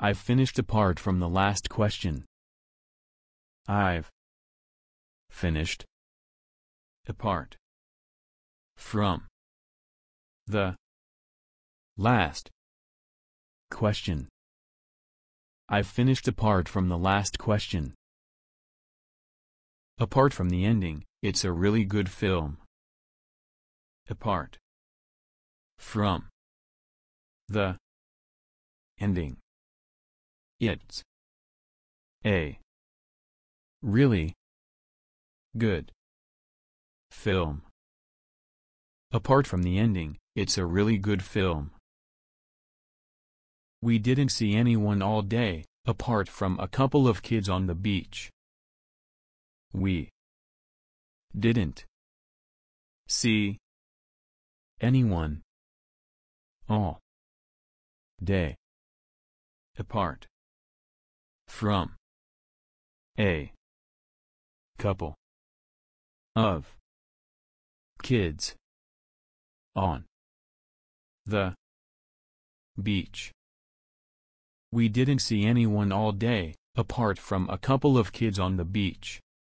I've finished apart from the last question. I've finished apart from the last question. I've finished apart from the last question. Apart from the ending, it's a really good film. Apart from the ending, it's a really good film. Apart from the ending, it's a really good film. We didn't see anyone all day, apart from a couple of kids on the beach. We didn't see anyone all day, apart from a couple of kids on the beach. We didn't see anyone all day, apart from a couple of kids on the beach.